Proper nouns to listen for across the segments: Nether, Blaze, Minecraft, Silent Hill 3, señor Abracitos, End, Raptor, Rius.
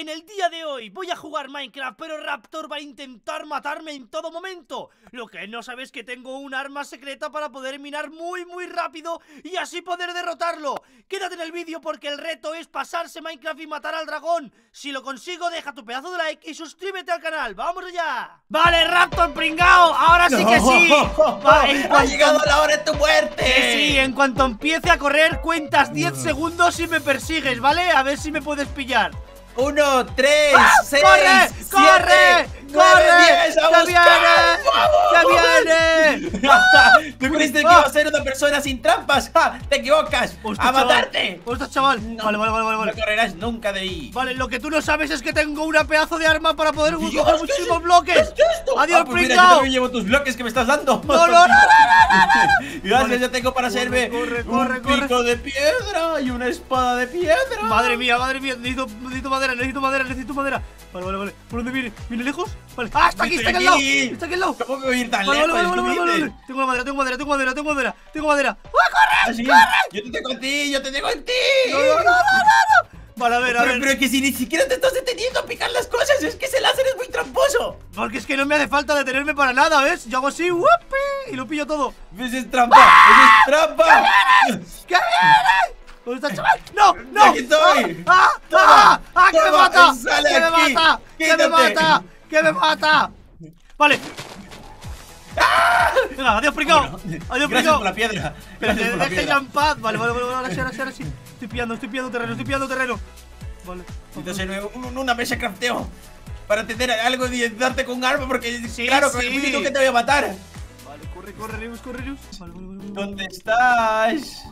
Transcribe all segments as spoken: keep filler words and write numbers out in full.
en el día de hoy voy a jugar Minecraft, pero Raptor va a intentar matarme en todo momento. Lo que no sabes es que tengo un arma secreta para poder minar muy muy rápido y así poder derrotarlo. Quédate en el vídeo porque el reto es pasarse Minecraft y matar al dragón. Si lo consigo, deja tu pedazo de like y suscríbete al canal. ¡Vamos allá! ¡Vale, Raptor pringao! ¡Ahora sí que sí! Va, cuanto... ¡Ha llegado la hora de tu muerte! Sí, sí, en cuanto empiece a correr cuentas diez no. segundos y me persigues, ¿vale? A ver si me puedes pillar. Uno, tres, ¡ah! seis, corre, siete, corre, nueve, corre, diez, a viene, viene. ¡Ah! ¿Tú creíste que iba a ser una persona sin trampas? ¡Ja! ¡Te equivocas! Hostia, ¡a chaval. matarte! ¡Ostras, chaval! No, vale, vale, vale, vale. No correrás nunca de ahí. Vale, lo que tú no sabes es que tengo una pedazo de arma para poder buscar muchísimos es, bloques. ¿Qué es esto? ¡Adiós, ah, pues mira, yo también llevo tus bloques que me estás dando! ¡No, no, no, no, no, no, no! Gracias, vale. Yo tengo para corre, hacerme corre, corre, un corre. pico de piedra y una espada de piedra. Madre mía, madre mía, necesito, necesito madera, necesito madera, necesito madera. Vale, vale, vale. ¿Por dónde viene? ¿Viene lejos? Vale. ¡Ah, está aquí, está aquí al lado! ¡Está aquí al lado! ¿Cómo puedo ir tan lejos? Vale, vale, vale, vale. Tengo madera, tengo madera, tengo madera, tengo madera, tengo madera. ¡Ah, corre! ¡Corre! Yo te tengo a ti, yo te tengo a ti. No, no, no, no, no. Vale, a ver, a ver. Pero, pero que si ni siquiera te estás deteniendo a picar las cosas, es que ese láser es muy tramposo. Porque es que no me hace falta detenerme para nada, ¿ves? Yo hago así, ¡wupi! Y lo pillo todo. ¡Ves, es trampa! ¡Ah! ¡Eso es trampa! ¡Que vienes! ¡Que vienes! ¿Dónde está, chaval? ¡No! ¡No! ¡Aquí estoy! ¡Ah! ¡Ah! ¡Ah! ¡Que me mata! ¡Que me mata! ¡Que me mata! ¡Que me mata! Vale. ¡Ah! Venga, adiós, fricao. Bueno, adiós, fricao. Por la piedra. Pero te dejes ya en paz. Vale, vale, vale, vale, ahora sí, ahora sí, ahora sí. Estoy pillando, estoy pillando terreno, estoy pillando terreno. Vale. Entonces, una mesa crafteo para tener algo y darte con un arma porque, sí, claro, con sí. el minuto que te voy a matar. Vale, corre, corre, Rius, corre, Rius. Vale, vale, vale, vale. ¿Dónde estás?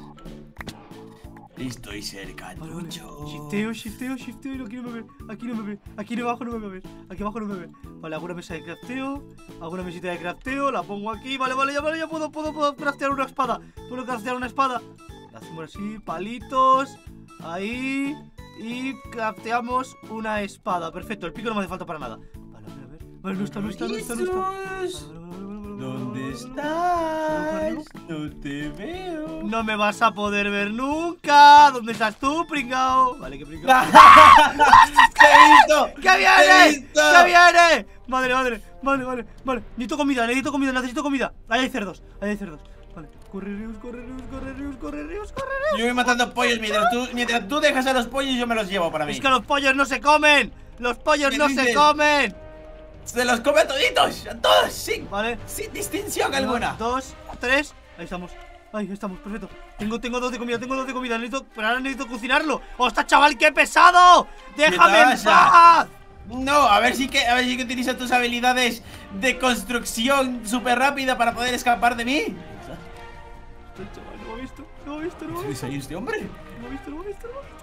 Estoy cerca, vale, vale. Shifteo, shifteo, shifteo. Y no, aquí no me ve, aquí no me ve, aquí abajo no me ve, aquí abajo no me ve. Vale, hago una mesa de crafteo, hago una mesita de crafteo, la pongo aquí. Vale, vale, ya, vale, ya puedo, puedo, puedo craftear una espada. Puedo craftear una espada. La hacemos así, palitos, ahí. Y crafteamos una espada. Perfecto, el pico no me hace falta para nada. Vale, a ver, a ver. Vale, no está, no está, no está, no está. ¿Dónde estás? No te veo. No me vas a poder ver nunca. ¿Dónde estás tú, pringao? Vale, que pringao. ¡Qué visto! ¡Qué viene! ¡Qué viene! Madre, madre, vale, vale, vale. Necesito comida, necesito comida, necesito comida. Ahí hay cerdos, ahí hay cerdos. Vale, corre, Rius, corre, Rius, corre, Rius, corre, Rius, corre, Rius. Yo voy matando pollos mientras tú, mientras tú dejas a los pollos, yo me los llevo para mí. Es que los pollos no se comen. Los pollos no se comen. ¡Se los come a toditos! ¡A todos! ¡Sin, vale. sin distinción Uno, alguna! Dos, tres, ahí estamos. Ahí estamos, perfecto. Tengo, tengo dos de comida, tengo dos de comida. Necesito, pero ahora necesito cocinarlo. ¡Ostras, chaval, qué pesado! ¡Déjame en paz! No, a ver si que, a ver si que utilizas tus habilidades de construcción súper rápida para poder escapar de mí. Este chaval no lo he visto, no lo he visto, no lo he visto. ¿Es ahí este hombre? No lo he visto, no lo he visto, no lo he visto.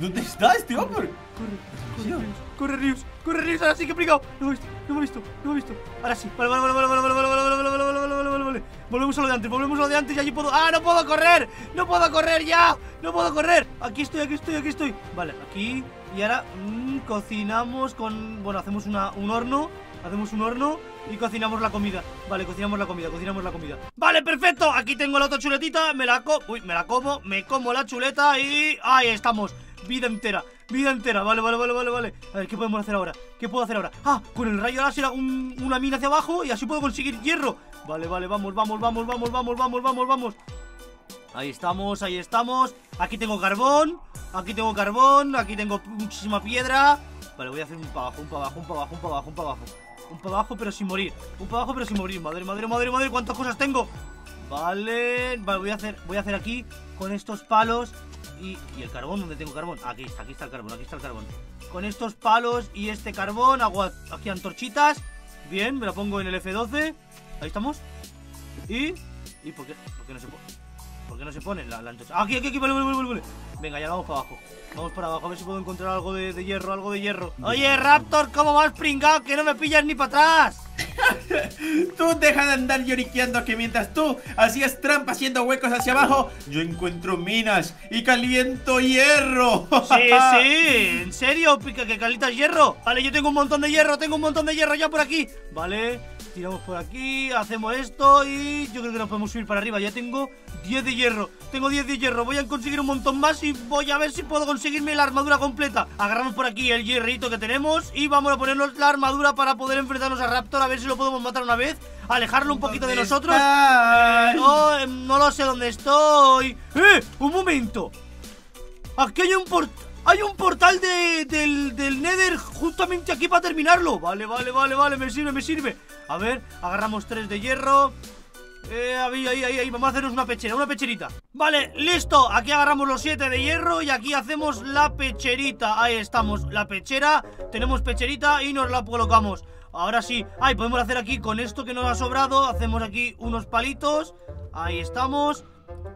¿Dónde está este hombre? Corre, corre, corre, Rius, corre, Rius, ahora sí que he pringado. No me he visto, no me he visto, no me he visto. Ahora sí, vale, vale, vale, vale, vale, vale, vale, vale, vale, vale, vale, vale, vale. Volvemos a lo de antes, volvemos a lo de antes y allí puedo. ¡Ah, no puedo correr! ¡No puedo correr ya! ¡No puedo correr! Aquí estoy, aquí estoy, aquí estoy. Vale, aquí. Y ahora mmm, cocinamos con. Bueno, hacemos una, un horno. Hacemos un horno y cocinamos la comida. Vale, cocinamos la comida, cocinamos la comida. Vale, perfecto. Aquí tengo la otra chuletita. Me la co. Uy, me la como, me como la chuleta y. Ahí estamos. Vida entera, vida entera, vale, vale, vale, vale, vale. A ver, ¿qué podemos hacer ahora? ¿Qué puedo hacer ahora? Ah, con el rayo láser hago un, una mina hacia abajo y así puedo conseguir hierro. Vale, vale, vamos, vamos, vamos, vamos, vamos, vamos, vamos, vamos. Ahí estamos, ahí estamos. Aquí tengo carbón, aquí tengo carbón, aquí tengo muchísima piedra. Vale, voy a hacer un para abajo, un para abajo, un para abajo, un para abajo, un para abajo. Un para abajo pero sin morir, un para abajo pero sin morir. Madre, madre, madre, madre, cuántas cosas tengo. Vale, vale, voy a hacer, voy a hacer aquí con estos palos. Y, y el carbón, ¿dónde tengo carbón? Aquí está, aquí está el carbón, aquí está el carbón. Con estos palos y este carbón hago aquí antorchitas. Bien, me la pongo en el F doce. Ahí estamos. Y... ¿Y por qué, por qué no se pone? ¿Por qué no se pone la, la antorcha? Aquí, aquí, aquí, vale, vale, vale, vale. Venga, ya vamos para abajo. Vamos para abajo, a ver si puedo encontrar algo de, de hierro, algo de hierro. Oye, Raptor, ¿cómo vas, pringao? Que no me pillas ni para atrás. Tú deja de andar lloriqueando, que mientras tú hacías trampa haciendo huecos hacia abajo, yo encuentro minas y caliento hierro. Sí, sí, en serio, pica que calientas hierro. Vale, yo tengo un montón de hierro, tengo un montón de hierro ya por aquí. Vale, tiramos por aquí, hacemos esto y yo creo que nos podemos subir para arriba. Ya tengo diez de hierro, tengo diez de hierro, voy a conseguir un montón más y voy a ver si puedo conseguirme la armadura completa. Agarramos por aquí el hierrito que tenemos y vamos a ponernos la armadura para poder enfrentarnos a Raptor, a ver si lo podemos matar una vez, alejarlo un poquito de nosotros. eh, no, no lo sé dónde estoy. ¡Eh! ¡Un momento! Aquí hay un portal. Hay un portal de, del, del Nether justamente aquí para terminarlo. Vale, vale, vale, vale, me sirve, me sirve. A ver, agarramos tres de hierro. Eh, ahí, ahí, ahí, vamos a hacernos una pechera, una pecherita. Vale, listo, aquí agarramos los siete de hierro y aquí hacemos la pecherita. Ahí estamos, la pechera, tenemos pecherita y nos la colocamos. Ahora sí, ahí podemos hacer aquí con esto que nos ha sobrado. Hacemos aquí unos palitos, ahí estamos.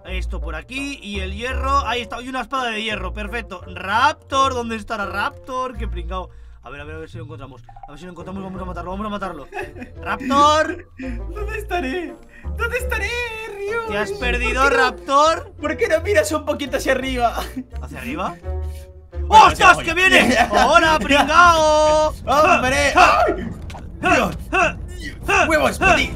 Esto por aquí y el hierro. Ahí está, y una espada de hierro, perfecto. Raptor, ¿dónde estará Raptor? Qué pringao. A ver, a ver, a ver si lo encontramos. A ver si lo encontramos, vamos a matarlo, vamos a matarlo. Raptor, ¿dónde estaré? ¿Dónde estaré, Rius? ¿Te has perdido, ¿Por Raptor? No, ¿por qué no miras un poquito hacia arriba? ¿Hacia arriba? Bueno, ¡Ostras, que viene! ¡Hola, pringao! ¡Hombre! ¡Huevos por ti!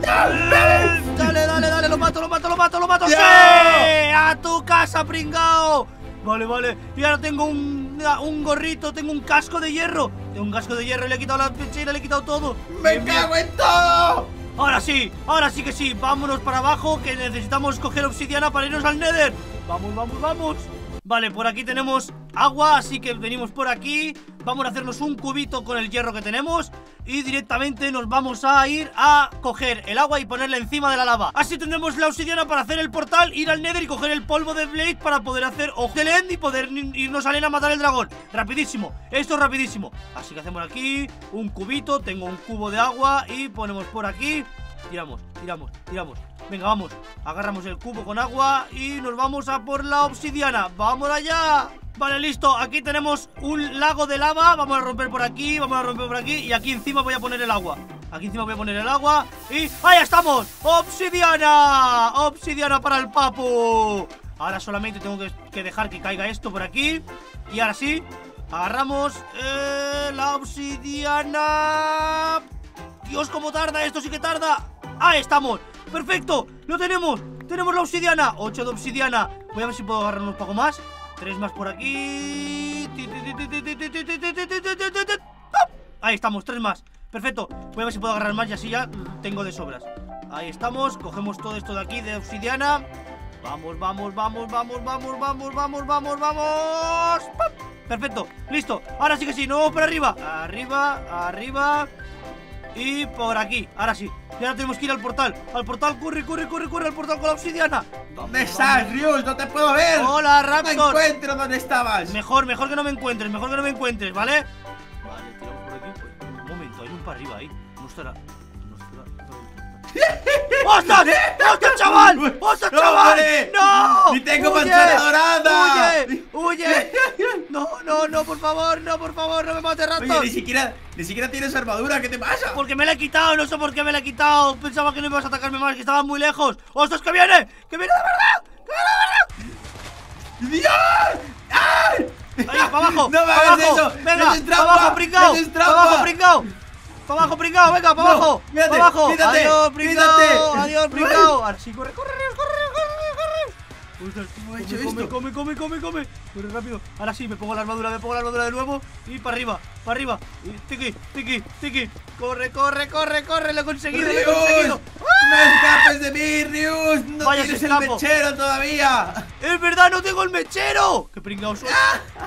Dale, dale, dale, lo mato, lo mato, lo mato, lo mato. ¡Sí! ¡A tu casa, pringao! Vale, vale, y ahora tengo un, un gorrito, tengo un casco de hierro. Tengo un casco de hierro, le he quitado la pechera, le he quitado todo. ¡Me cago en todo! Ahora sí, ahora sí que sí, vámonos para abajo, que necesitamos coger obsidiana para irnos al Nether. Vamos, vamos, vamos. Vale, por aquí tenemos agua, así que venimos por aquí. Vamos a hacernos un cubito con el hierro que tenemos y directamente nos vamos a ir a coger el agua y ponerla encima de la lava. Así tendremos la obsidiana para hacer el portal, ir al Nether y coger el polvo de Blaze para poder hacer ojo del End y poder irnos al End a matar el dragón. Rapidísimo, esto es rapidísimo. Así que hacemos aquí un cubito, tengo un cubo de agua y ponemos por aquí. Tiramos, tiramos, tiramos. Venga, vamos, agarramos el cubo con agua y nos vamos a por la obsidiana. ¡Vamos allá! Vale, listo, aquí tenemos un lago de lava. Vamos a romper por aquí, vamos a romper por aquí. Y aquí encima voy a poner el agua. Aquí encima voy a poner el agua y... ¡ahí estamos! ¡Obsidiana! ¡Obsidiana para el papu! Ahora solamente tengo que, que dejar que caiga esto por aquí. Y ahora sí, agarramos eh, la obsidiana. ¡Dios, cómo tarda! ¡Esto sí que tarda! ¡Ahí estamos! ¡Perfecto! ¡Lo tenemos! ¡Tenemos la obsidiana! ocho de obsidiana. Voy a ver si puedo agarrar un poco más. Tres más por aquí. Ahí estamos, tres más. Perfecto. Voy a ver si puedo agarrar más y así ya tengo de sobras. Ahí estamos. Cogemos todo esto de aquí de obsidiana. Vamos, vamos, vamos, vamos, vamos, vamos, vamos, vamos, vamos. Perfecto. Listo. Ahora sí que sí. Nos vamos para arriba. Arriba, arriba. Y por aquí, ahora sí. Y ahora tenemos que ir al portal. Al portal, corre, corre, corre, corre, al portal con la obsidiana. ¿Dónde estás, Rius? No te puedo ver. Hola, Raptor. No me encuentro donde estabas. Mejor, mejor que no me encuentres, mejor que no me encuentres, ¿vale? Vale, tiramos por aquí. Un momento, hay un para arriba ahí. No estará. No estará. ¡Ostras! ¡Ostras, chaval! ¡Ostras, chaval! ¡No! ¡Y tengo manzana dorada! ¡Huye! ¡Huye! No, no, no, por favor, no, por favor, no me mates, Raptor. Oye, ni siquiera, ni siquiera tienes armadura, ¿qué te pasa? Porque me la he quitado, no sé por qué me la he quitado. Pensaba que no ibas a atacarme más, que estaba muy lejos. ¡Ostras, que viene! ¡Que viene de verdad! ¡Que viene de verdad! ¡Dios! ¡Ah! ¡Venga, para abajo! ¡No me hagas eso! ¡Venga, para abajo, pringao! ¡Para abajo, pringao! ¡Para abajo, pringao! ¡Venga, para abajo! ¡Para abajo! ¡Adiós, pringao! ¡Adiós, pringao! ¡Ahora sí, corre, corre, corre! Ostras, ¿cómo he hecho esto? Come, come, come, come, corre rápido. Ahora sí, me pongo la armadura, me pongo la armadura de nuevo. Y para arriba, para arriba. Tiki, tiki, tiki. Corre, corre, corre, corre. Lo he conseguido, Rius, lo he conseguido. ¡No escapes de mí, Rius! No Vaya, tienes el escapo. Mechero todavía. Es verdad, no tengo el mechero. Qué pringao soy.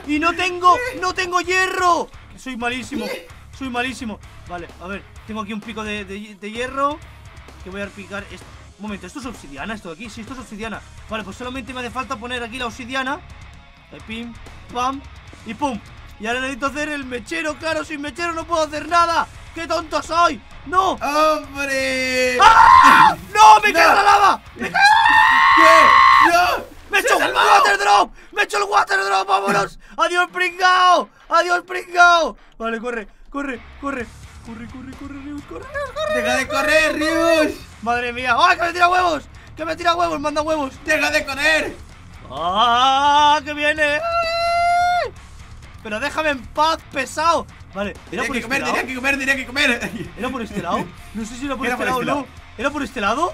Y no tengo, no tengo hierro. Soy malísimo, soy malísimo. Vale, a ver, tengo aquí un pico de, de, de hierro. Que voy a picar esto. Un momento, ¿esto es obsidiana? ¿Esto de aquí? Sí, esto es obsidiana. Vale, pues solamente me hace falta poner aquí la obsidiana. Pim, pam y pum. Y ahora necesito hacer el mechero, claro, sin mechero no puedo hacer nada. ¡Qué tonto soy! ¡No! ¡Hombre! ¡Ah! ¡No! ¡Me cae no. la lava! ¡Me cae! ¿Qué? ¡No! ¡Me he hecho el water drop! ¡Me he hecho el water drop! ¡Vámonos! ¡Adiós, pringao! ¡Adiós, pringao! Vale, corre, corre, corre. Corre, corre, corre, Rius, corre, corre. ¡Deja de correr, Rius! Madre mía, ¡ay, que me tira huevos! ¡Que me tira huevos! ¡Manda huevos! ¡Deja de correr! ¡Ah, que viene! ¡Ay! Pero déjame en paz, pesado. Vale, era por este lado. Tenía que comer, tenía que comer, tenía que comer. ¿Era por este lado? No sé si era por este lado o no. ¿Era por este lado?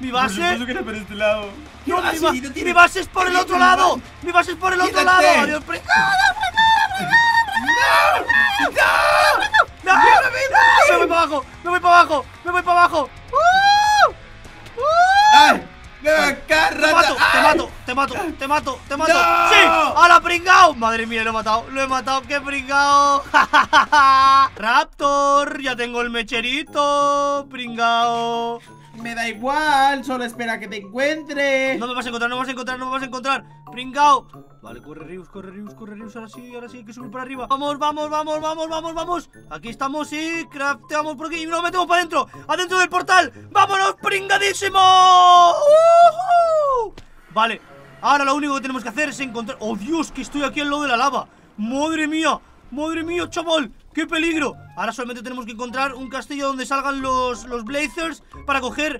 Mi base. Por que era por este lado. No, mi, ba no tiene... mi base es por el otro lado. Mal. Mi base es por el otro lado. Adiós, fregada, fregada, fregada. No, no, no, no. Me voy para abajo, me voy para abajo, me voy para abajo. ¡Uh! ¡Uh! ¡Ay! Te mato, te mato, te mato, te mato, te mato. No. ¡Sí! ¡Hala, pringao! Madre mía, lo he matado, lo he matado, qué pringao. Raptor, ya tengo el mecherito, pringao. Me da igual, solo espera que te encuentre. No me vas a encontrar, no me vas a encontrar, no me vas a encontrar. Pringao. Vale, corre Rius, corre Rius, corre Rius. Ahora sí, ahora sí, hay que subir para arriba. Vamos, vamos, vamos, vamos, vamos, vamos. Aquí estamos y crafteamos por aquí. Y nos metemos para adentro, adentro del portal. ¡Vámonos, pringadísimo! ¡Uh-huh! Vale, ahora lo único que tenemos que hacer es encontrar... ¡Oh, Dios, que estoy aquí al lado de la lava! ¡Madre mía! ¡Madre mía, chaval! ¡Qué peligro! Ahora solamente tenemos que encontrar un castillo donde salgan los, los Blazers para coger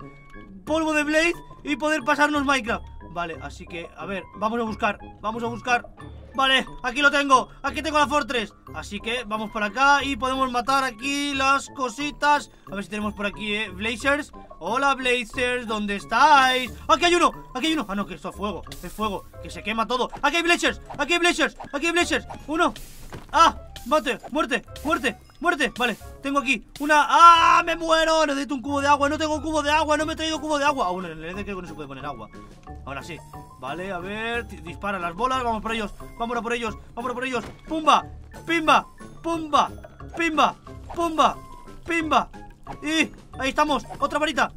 polvo de Blaze y poder pasarnos Minecraft. Vale, así que, a ver, vamos a buscar, vamos a buscar. Vale, aquí lo tengo, aquí tengo la Fortress. Así que vamos para acá y podemos matar aquí las cositas. A ver si tenemos por aquí, eh, Blazers. Hola, Blazers, ¿dónde estáis? Aquí hay uno, aquí hay uno. Ah, no, que esto es fuego, es fuego, que se quema todo. Aquí hay Blazers, aquí hay Blazers, aquí hay Blazers. Uno, ah, mate, muerte, muerte, muerte. Vale, tengo aquí una, ah, me muero. Necesito un cubo de agua, no tengo cubo de agua. No me he traído cubo de agua, aún en el Nether creo que no se puede poner agua. Ahora sí, vale, a ver, dispara las bolas, vamos por ellos, vamos a por ellos, vamos a por ellos. Pumba, pimba, pumba, pimba, pumba, pimba. Y ahí estamos, otra varita.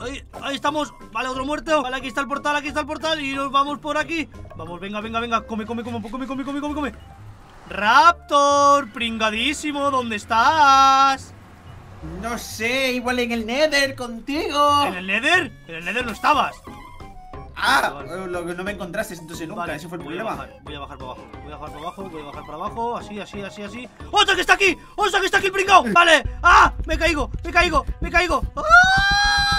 Ahí, ahí estamos, vale, otro muerto. Vale, aquí está el portal, aquí está el portal y nos vamos por aquí. Vamos, venga, venga, venga, come, come, come, come, come, come, come, come. Raptor, pringadísimo, ¿dónde estás? No sé, igual en el Nether contigo. ¿En el Nether? En el Nether no estabas. Ah, vale. Lo que no me encontraste entonces nunca, vale, ese fue el voy problema. A bajar, voy a bajar para abajo, voy a bajar para abajo, voy a bajar para abajo, así, así, así, así. ¡Otra que está aquí! ¡Otra que está aquí el pringao! ¡Vale! ¡Ah! ¡Me caigo! ¡Me caigo! ¡Me caigo! ¡Ah!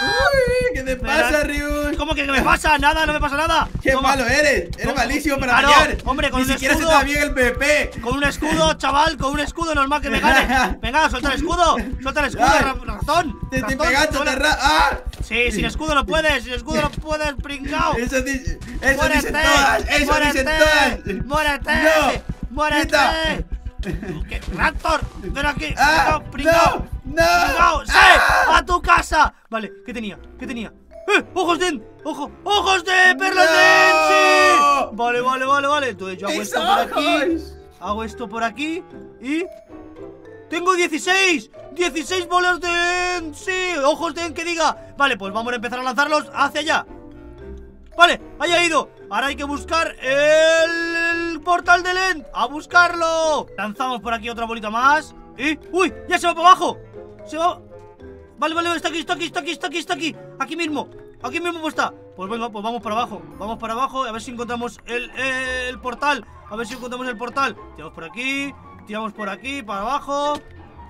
Uy, ¿qué te pasa, Rius? ¿Cómo que me pasa? Nada, no me pasa nada. ¡Qué Toma. malo eres! ¡Eres no, malísimo para claro, variar! Hombre, con Ni un siquiera escudo, se está bien el P V P. Con un escudo, chaval, con un escudo normal que me gane. Venga, suelta el escudo. Suelta el escudo, ratón. Te estoy pegando, te ra... ¡Ah! Sí, sin escudo no puedes, sin escudo no puedes, pringao. Eso, di eso dicen todas, eso muérete, dicen todas. ¡Muérete! ¡No! ¡Muérete! ¿Qué? ¡Raptor! ¡Ven aquí! Ah, ¡Pringao! ¡No! ¡No! ¡Pringao! ¡Sí! Ah. ¡A tu casa! Vale, ¿qué tenía? ¿Qué tenía? ¡Eh! ¡Ojos de End! ¡Ojo! ¡Ojos de perlas no. de End! ¡Sí! Vale, vale, vale, vale. Entonces yo hago esto ojos? por aquí. Hago esto por aquí y... ¡Tengo dieciséis! ¡dieciséis bolas de End! ¡Sí! ¡Ojos de End que diga! Vale, pues vamos a empezar a lanzarlos hacia allá. Vale, ahí ha ido. Ahora hay que buscar el... el portal del End. ¡A buscarlo! Lanzamos por aquí otra bolita más. ¡Y! ¡Uy! ¡Ya se va para abajo! Se va... Vale, vale, está aquí, está aquí, está aquí, está aquí, está aquí. Aquí mismo. Aquí mismo está. Pues venga, pues vamos para abajo. Vamos para abajo. A ver si encontramos el, el portal. A ver si encontramos el portal. Tiramos por aquí. Tiramos por aquí, para abajo.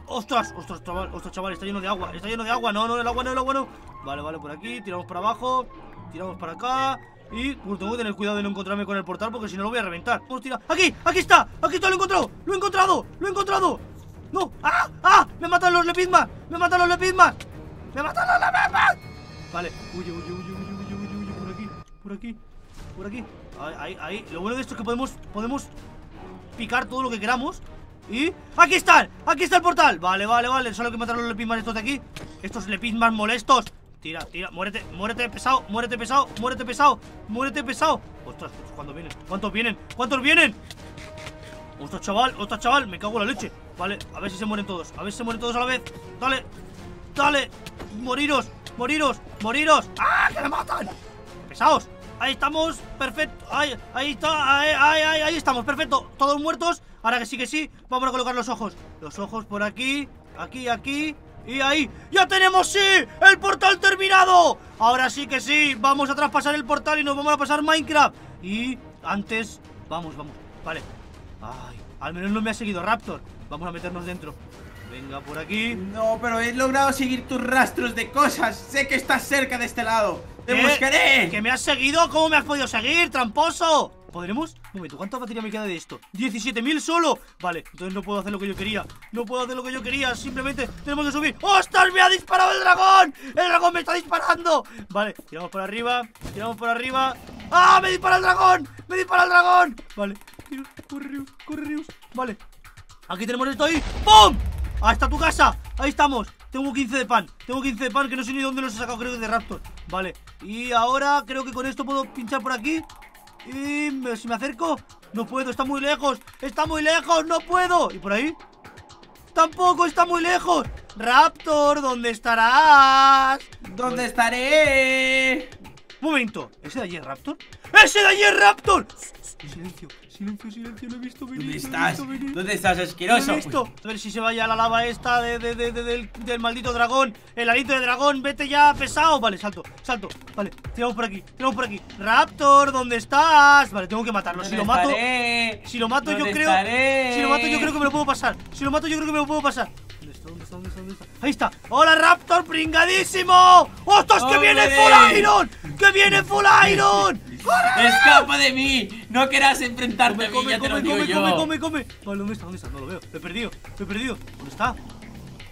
¡Ostras! ¡Ostras, chaval! ¡Ostras, chaval! Está lleno de agua. Está lleno de agua. No, no, el agua no, el agua no. Vale, vale, por aquí. Tiramos para abajo. Tiramos para acá. Y pues tengo que tener cuidado de no encontrarme con el portal, porque si no lo voy a reventar. Vamos a tirar. ¡Aquí! ¡Aquí está! ¡Aquí está! ¡Lo he encontrado! ¡Lo he encontrado! ¡Lo he encontrado! ¡No! ¡Ah! ¡Ah! ¡Me matan los lepidmas! ¡Me matan los lepidmas! ¡Me matan los lepidmas! Vale, huye, huye, huye, huye, huye, huye, por aquí, por aquí, por aquí. Ahí, ahí, ahí. Lo bueno de esto es que podemos, podemos picar todo lo que queramos. Y... ¡aquí están! ¡Aquí está el portal! Vale, vale, vale. Solo hay que matar los lepidmas estos de aquí. Estos lepidmas molestos. Tira, tira, muérete, muérete pesado, muérete pesado, muérete pesado, muérete pesado. Ostras, ¿cuántos vienen? ¿Cuántos vienen? ¿Cuántos vienen? Ostras, chaval, ostras, chaval, me cago en la leche. Vale, a ver si se mueren todos, a ver si se mueren todos a la vez. Dale, dale, moriros, moriros, moriros. ¡Ah, que me matan! Pesados, ahí estamos, perfecto. Ahí, ahí está, ahí, ahí, ahí estamos, perfecto. Todos muertos, ahora que sí que sí. Vamos a colocar los ojos, los ojos por aquí, aquí, aquí. Y ahí, ya tenemos, sí, el portal terminado. Ahora sí que sí, vamos a traspasar el portal y nos vamos a pasar Minecraft. Y antes, vamos, vamos, vale. Ay, al menos no me ha seguido Raptor. Vamos a meternos dentro. Venga, por aquí. No, pero he logrado seguir tus rastros de cosas. Sé que estás cerca de este lado. Te buscaré. ¿Que me has seguido? ¿Cómo me has podido seguir, tramposo? ¿Podremos? Un momento, ¿cuánta batería me queda de esto? ¡diecisiete mil solo! Vale, entonces no puedo hacer lo que yo quería. No puedo hacer lo que yo quería, simplemente tenemos que subir. ¡Ostras! ¡Me ha disparado el dragón! ¡El dragón me está disparando! Vale, tiramos por arriba, tiramos por arriba. ¡Ah! ¡Me dispara el dragón! ¡Me dispara el dragón! Vale, corre Rius, corre Rius. Vale, aquí tenemos esto ahí. ¡Pum! ¡Hasta tu casa! Ahí estamos. Tengo quince de pan, tengo quince de pan que no sé ni dónde los he sacado, creo que de Raptor. Vale, y ahora creo que con esto puedo pinchar por aquí. Y me, si me acerco, no puedo, está muy lejos. Está muy lejos, no puedo. ¿Y por ahí? Tampoco, está muy lejos. Raptor, ¿dónde estarás? ¿Dónde estaré? Momento, ¿ese de allí es Raptor? ¡Ese de allí es Raptor! Silencio, silencio, silencio, no he visto venir. ¿Dónde estás? No he visto venir. ¿Dónde estás, asqueroso? No he visto. A ver si se vaya la lava esta de, de, de, de, del, del maldito dragón. El alito de dragón, vete ya, pesado. Vale, salto, salto, vale, tiramos por aquí, tiramos por aquí. Raptor, ¿dónde estás? Vale, tengo que matarlo, si lo mato estaré? Si lo mato yo creo estaré? Si lo mato yo creo que me lo puedo pasar. Si lo mato yo creo que me lo puedo pasar. ¿Dónde está, dónde está, dónde está, dónde está? Ahí está. ¡Hola, Raptor, pringadísimo! ¡Ostras, que viene Full Iron! ¡Que viene Full Iron! ¡Corre! ¡Escapa de mí! No querrás enfrentarte a mí, ya te lo digo yo. Come, come, come, come. Vale, ¿dónde está? ¿Dónde está? No lo veo. Lo he perdido. Lo he perdido. ¿Dónde está?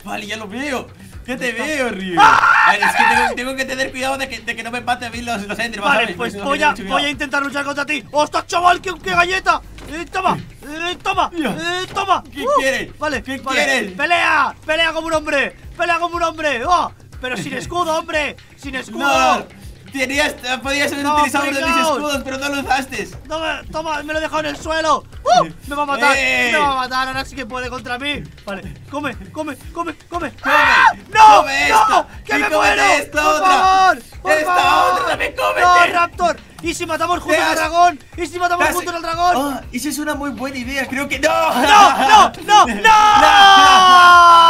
Vale, ya lo veo. Ya te veo, Rius. ¡Ah! Es que tengo, tengo que tener cuidado de que, de que no me empate a mí los, los Ender. Vale, ¿sabes? Pues no, voy, a, voy a intentar luchar contra ti. ¡Ostras, chaval! ¡Qué, qué galleta! Eh, toma, eh, toma, eh, toma. ¿Qué uh, quieres? Vale, ¿qué vale. quieres? Pelea, pelea como un hombre, pelea como un hombre. Oh, pero sin escudo, hombre, sin escudo. No, tenías, podías haber no, utilizado uno de mis escudos, pero no lo usaste. Toma, toma, me lo he dejado en el suelo. Uh, me va a matar, eh. me va a matar. Ahora sí que puede contra mí. Vale, come, come, come, come. ¡Ah! No, come no, que me muero. Esta por otra. favor, por esta favor. otra me come. No, Raptor. ¿Y si matamos juntos al dragón? ¿Y si matamos juntos al dragón? Oh, esa es una muy buena idea, creo que... ¡No! ¡No! ¡No! ¡No! ¡No!